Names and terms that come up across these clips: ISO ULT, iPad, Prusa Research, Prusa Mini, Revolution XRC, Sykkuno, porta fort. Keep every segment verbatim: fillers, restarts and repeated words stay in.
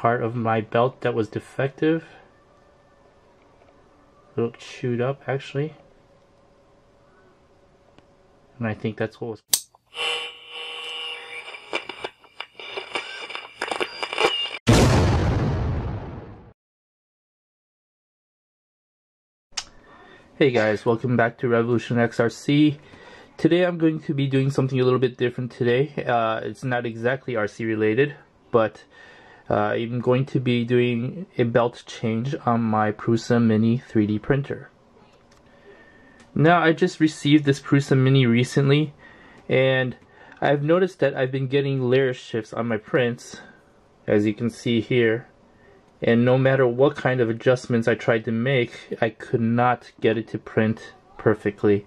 part of my belt that was defective. A little chewed up, actually. And I think that's what was... Hey guys, welcome back to Revolution X R C. Today I'm going to be doing something a little bit different today. Uh, it's not exactly R C related, but uh, I'm going to be doing a belt change on my Prusa Mini three D printer. Now, I just received this Prusa Mini recently, and I've noticed that I've been getting layer shifts on my prints, as you can see here. And no matter what kind of adjustments I tried to make, I could not get it to print perfectly.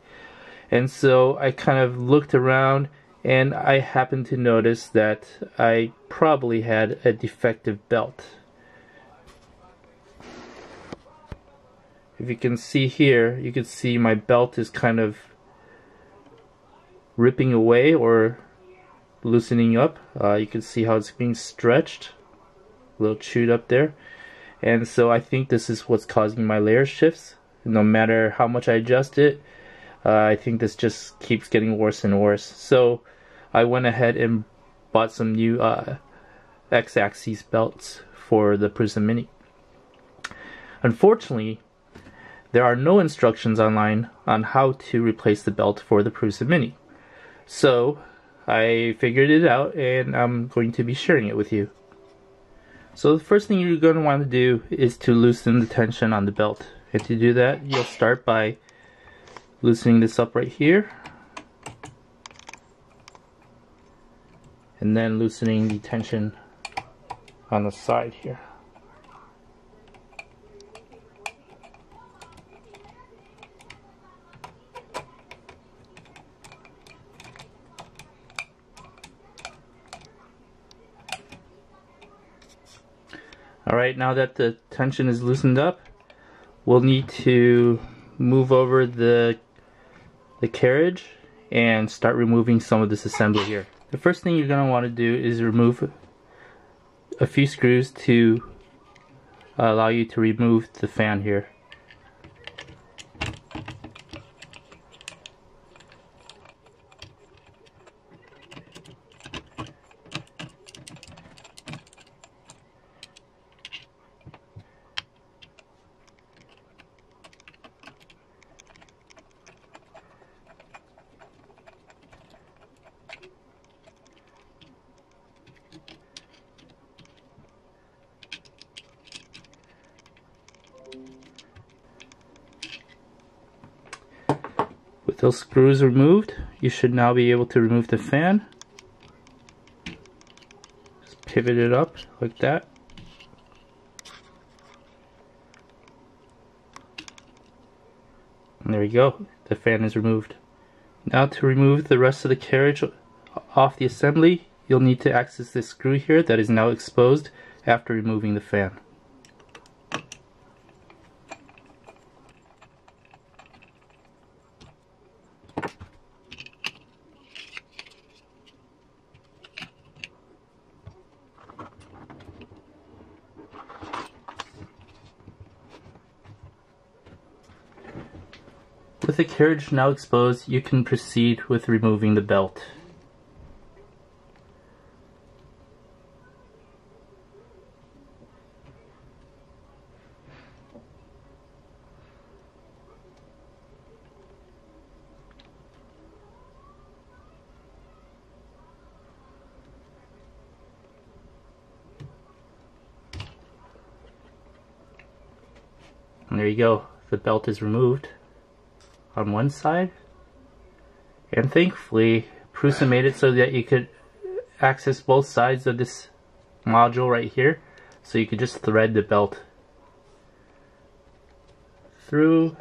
And so I kind of looked around, and I happened to notice that I probably had a defective belt. If you can see here, you can see my belt is kind of ripping away or loosening up. Uh, you can see how it's being stretched. A little chewed up there, and so I think this is what's causing my layer shifts. No matter how much I adjust it, uh, I think this just keeps getting worse and worse. So I went ahead and bought some new uh, X axis belts for the Prusa Mini. Unfortunately, there are no instructions online on how to replace the belt for the Prusa Mini, so I figured it out and I'm going to be sharing it with you. So the first thing you're going to want to do is to loosen the tension on the belt. And to do that, you'll start by loosening this up right here. And then loosening the tension on the side here. Alright, now that the tension is loosened up, we'll need to move over the, the carriage and start removing some of this assembly here. The first thing you're going to want to do is remove a few screws to allow you to remove the fan here. With those screws removed, you should now be able to remove the fan. Just pivot it up like that. And there we go, the fan is removed. Now to remove the rest of the carriage off the assembly, you'll need to access this screw here that is now exposed after removing the fan. With the carriage now exposed, you can proceed with removing the belt. And there you go, the belt is removed on one side, and thankfully Prusa made it so that you could access both sides of this module right here, so you could just thread the belt through.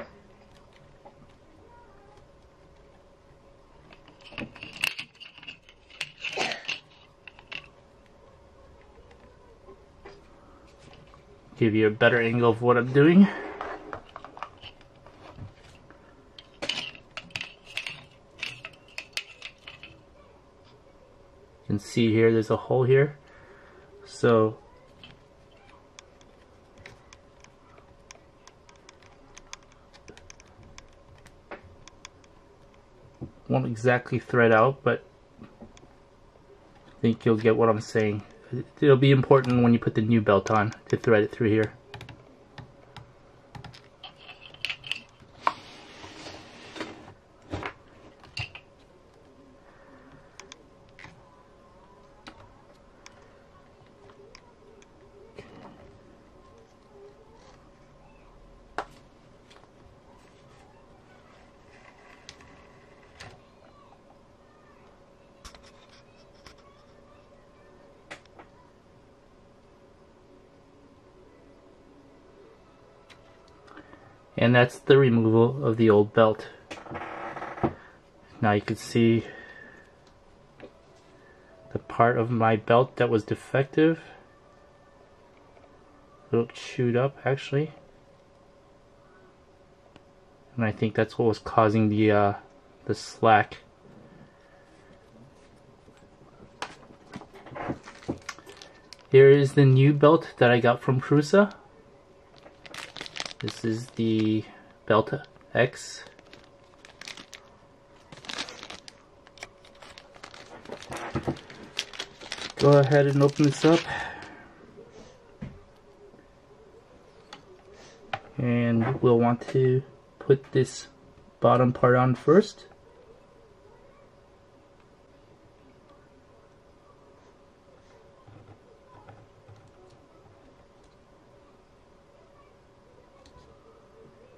Give you a better angle of what I'm doing. See here, there's a hole here, so won't exactly thread out, but I think you'll get what I'm saying. It'll be important when you put the new belt on to thread it through here. And that's the removal of the old belt. Now you can see the part of my belt that was defective. A little chewed up actually. And I think that's what was causing the, uh, the slack. Here is the new belt that I got from Prusa. This is the Belt X. Go ahead and open this up. And we'll want to put this bottom part on first.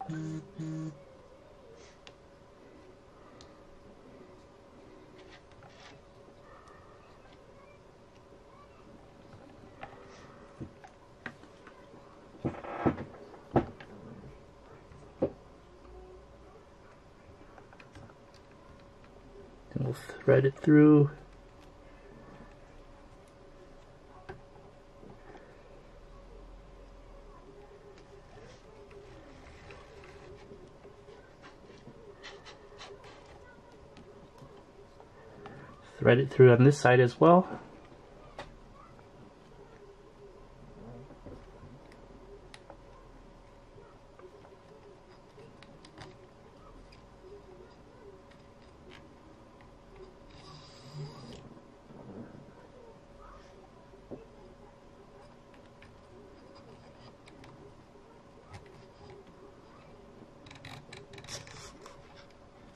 Then we'll thread it through. Thread it through on this side as well.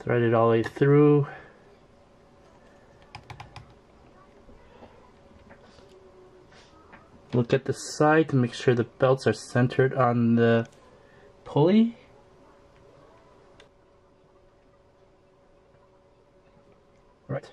Thread it all the way through. Look at the side to make sure the belts are centered on the pulley. Right.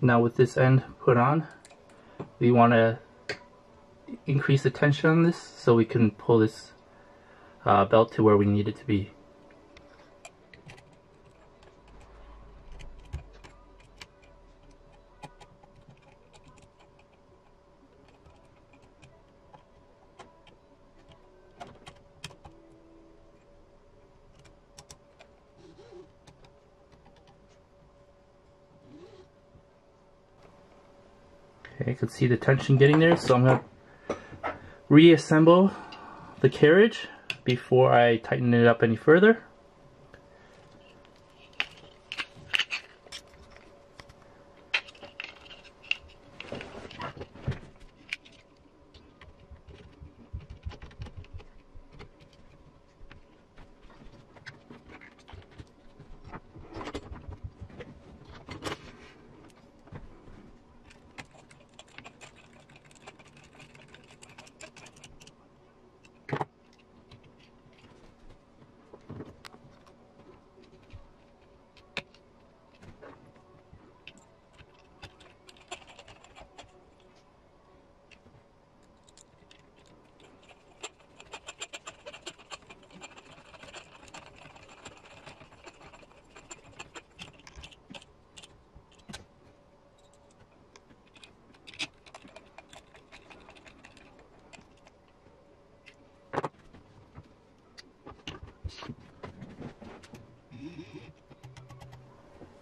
Now with this end put on, we want to increase the tension on this so we can pull this uh, belt to where we need it to be. I could see the tension getting there, so I'm going to reassemble the carriage before I tighten it up any further.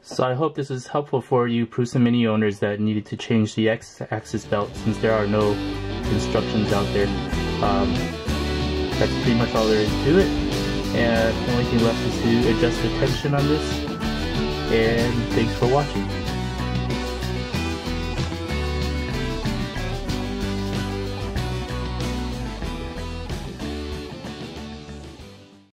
So I hope this was helpful for you Prusa Mini owners that needed to change the X axis belt, since there are no instructions out there. Um, that's pretty much all there is to it, and the only thing left is to adjust the tension on this, and thanks for watching.